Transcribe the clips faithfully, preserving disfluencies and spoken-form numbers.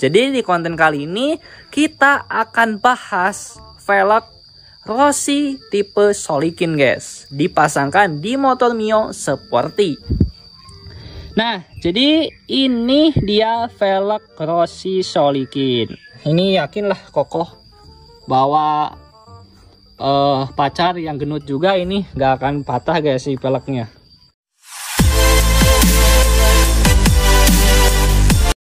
Jadi di konten kali ini kita akan bahas velg Rossi tipe Solikin, guys, dipasangkan di motor Mio seperti. Nah, jadi ini dia velg Rossi Solikin. Ini yakinlah kokoh bahwa Uh, pacar yang genut juga ini gak akan patah, guys, si velgnya.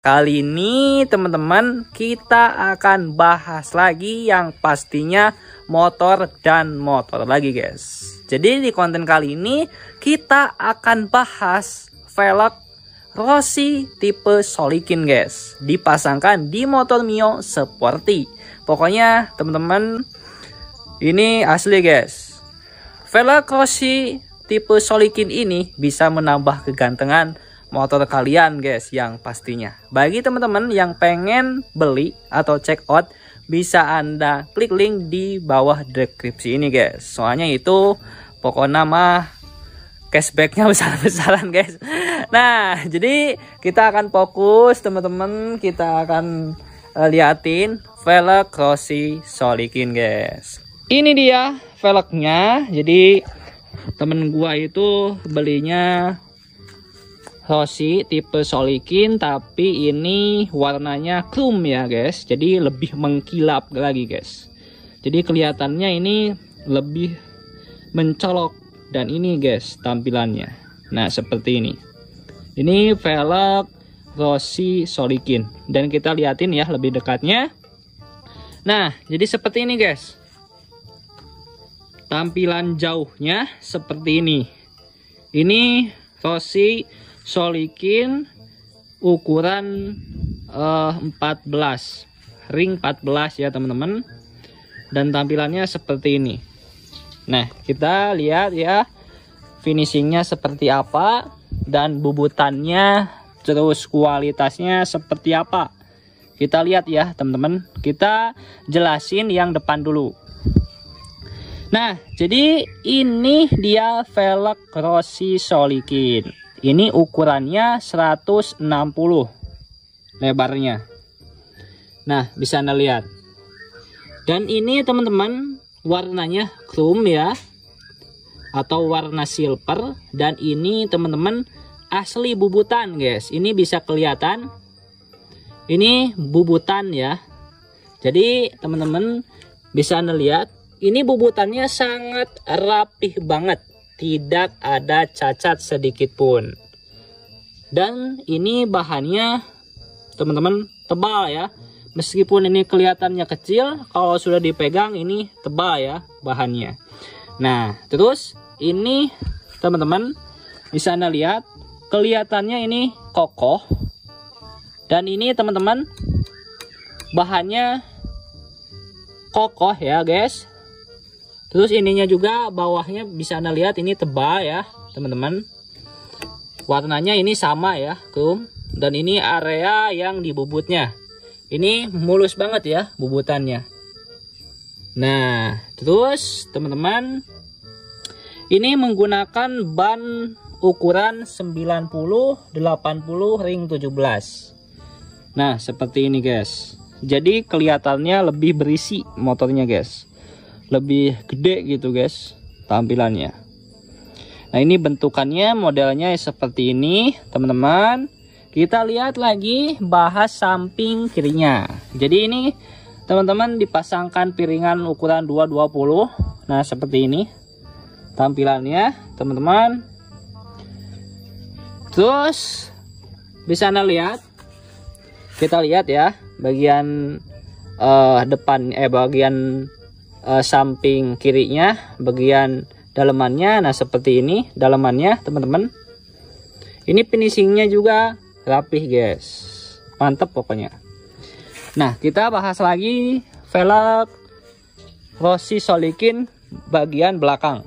Kali ini teman-teman kita akan bahas lagi yang pastinya motor dan motor lagi, guys. Jadi di konten kali ini kita akan bahas velg Rossi tipe Solikin, guys, dipasangkan di motor Mio seperti. Pokoknya teman-teman, ini asli, guys. Velg Rossi tipe Solikin ini bisa menambah kegantengan motor kalian, guys, yang pastinya. Bagi teman-teman yang pengen beli atau check out, bisa Anda klik link di bawah deskripsi ini, guys. Soalnya itu pokoknya mah cashbacknya besar-besaran, guys. Nah, jadi kita akan fokus, teman-teman. Kita akan liatin velg Rossi Solikin, guys. Ini dia velgnya. Jadi temen gua itu belinya Rossi tipe Solikin, tapi ini warnanya chrome ya, guys. Jadi lebih mengkilap lagi, guys. Jadi kelihatannya ini lebih mencolok, dan ini, guys, tampilannya. Nah, seperti ini. Ini velg Rossi Solikin, dan kita liatin ya lebih dekatnya. Nah, jadi seperti ini, guys. Tampilan jauhnya seperti ini. Ini Rossi Solikin ukuran uh, empat belas, ring empat belas ya teman-teman. Dan tampilannya seperti ini. Nah, kita lihat ya finishingnya seperti apa, dan bubutannya, terus kualitasnya seperti apa. Kita lihat ya teman-teman. Kita jelasin yang depan dulu. Nah, jadi ini dia velg Rossi Solikin. Ini ukurannya seratus enam puluh lebarnya. Nah, bisa Anda lihat. Dan ini teman-teman warnanya chrome ya, atau warna silver. Dan ini teman-teman asli bubutan, guys. Ini bisa kelihatan. Ini bubutan ya. Jadi teman-teman bisa Anda lihat. Ini bubutannya sangat rapih banget, tidak ada cacat sedikit pun. Dan ini bahannya teman-teman tebal ya. Meskipun ini kelihatannya kecil, kalau sudah dipegang ini tebal ya bahannya. Nah, terus ini teman-teman bisa Anda lihat, kelihatannya ini kokoh. Dan ini teman-teman bahannya kokoh ya, guys. Terus ininya juga bawahnya bisa Anda lihat ini tebal ya teman-teman. Warnanya ini sama ya, chrome. Dan ini area yang di bubutnya. Ini mulus banget ya bubutannya. Nah, terus teman-teman ini menggunakan ban ukuran sembilan puluh delapan puluh ring tujuh belas. Nah, seperti ini, guys. Jadi kelihatannya lebih berisi motornya, guys. Lebih gede gitu, guys, tampilannya. Nah, ini bentukannya, modelnya seperti ini teman-teman. Kita lihat lagi bahas samping kirinya. Jadi ini teman-teman dipasangkan piringan ukuran dua dua puluh. Nah, seperti ini tampilannya teman-teman. Terus bisa Anda lihat, kita lihat ya bagian uh, depan, eh bagian Uh, samping kirinya, bagian dalemannya. Nah, seperti ini dalemannya teman-teman. Ini finishingnya juga rapih, guys, mantep pokoknya. Nah, kita bahas lagi velg Rossi Solikin bagian belakang.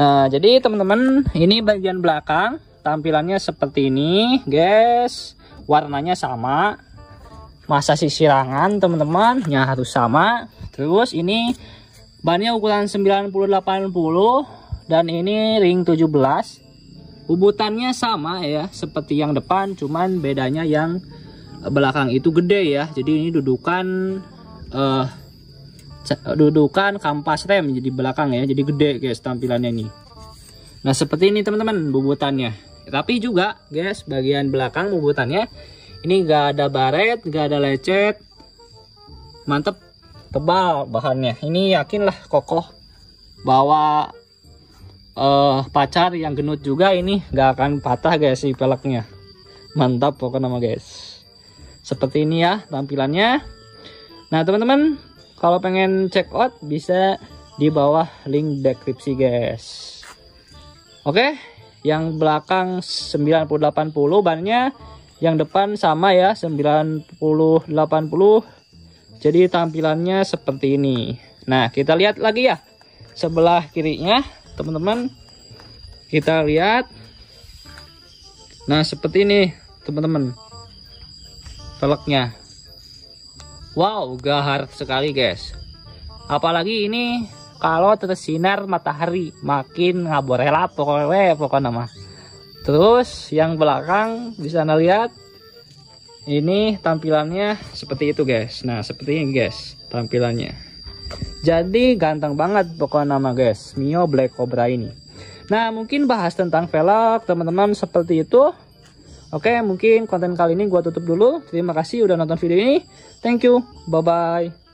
Nah, jadi teman-teman ini bagian belakang tampilannya seperti ini, guys. Warnanya sama, masa sih sirangan teman-teman, yang harus sama. Terus ini bannya ukuran sembilan puluh delapan puluh, dan ini ring tujuh belas. Bubutannya sama ya seperti yang depan, cuman bedanya yang belakang itu gede ya. Jadi ini dudukan uh, dudukan kampas rem jadi belakang ya. Jadi gede guys tampilannya nih. Nah seperti ini teman-teman bubutannya. Tapi juga guys bagian belakang bubutannya ini gak ada baret, gak ada lecet. Mantep, tebal bahannya. Ini yakinlah kokoh bawa uh, pacar yang genut juga ini gak akan patah guys si peleknya. Mantap pokoknya guys. Seperti ini ya tampilannya. Nah teman-teman kalau pengen check out bisa di bawah link deskripsi guys. Oke, yang belakang sembilan puluh delapan puluh bannya, yang depan sama ya sembilan puluh delapan puluh. Jadi tampilannya seperti ini. Nah kita lihat lagi ya sebelah kirinya teman-teman. Kita lihat. Nah seperti ini teman-teman peleknya. Wow gahar sekali guys. Apalagi ini kalau tersinar matahari makin ngaborela pokoknya pokoknya mah. Terus yang belakang bisa Anda lihat. Ini tampilannya seperti itu guys. Nah seperti ini guys tampilannya. Jadi ganteng banget pokoknya nama guys Mio Black Cobra ini. Nah mungkin bahas tentang velg teman-teman seperti itu. Oke mungkin konten kali ini gua tutup dulu. Terima kasih udah nonton video ini. Thank you. Bye bye.